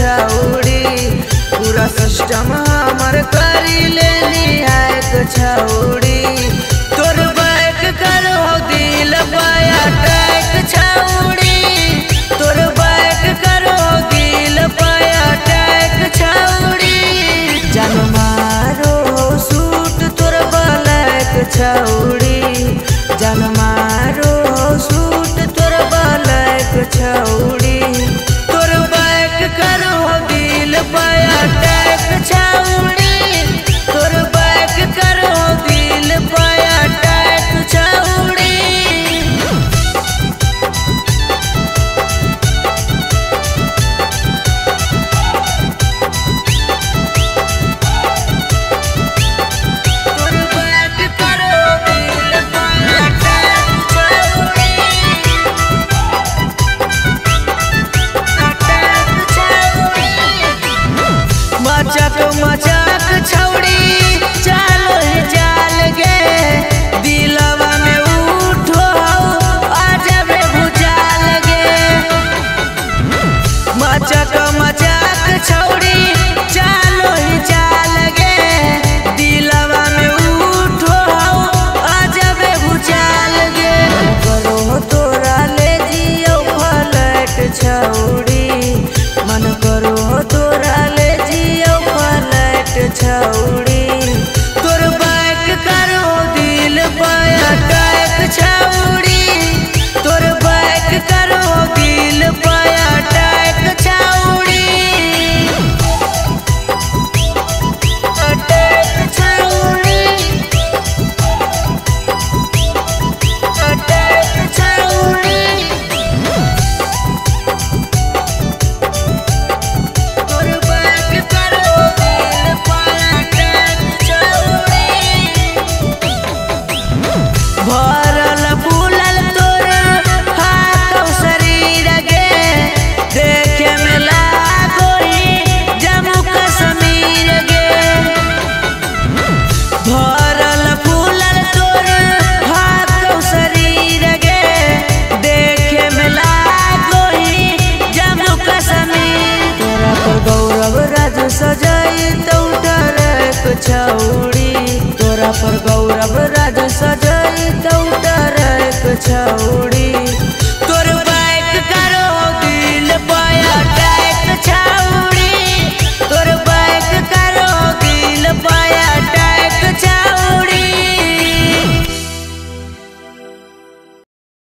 छौड़ी पूरा सिस्टम हमर करी लेनी आय तो छौड़ी तोर बैक करो दिल पाया टाइट छौड़ी तोर बैक करो दिल पाया टाइट छौड़ी जन मारो सूट तोर बलैक छौड़ी जन मारो सूट तोर बलैक छौड़ी तोर बैक करो दिल पाया टाइट छौड़ी तोर बैक करो दिल पाया टाइट छौड़ी मचाक छौड़ी चाल जाल गे दिलवा में उठो आजा बे भुजाल गे मचाक मचाक छौड़ी चाल जाल गे दिलवा में उठो आजा बे भुजाल गे करो तोरा ले जियो फलट छौड़ी मन करो तोरा ले जियो छौड़ी तोर बैक करो दिल पाया टाइट छौड़ी तोर बैक करो दिल पाया टाइट छौड़ी टाइट छौड़ी टाइट छौड़ी गौरव राज सजाई तौटरक छौड़ी तोरा पर गौरव राज सजाई तौटरक छौड़ी।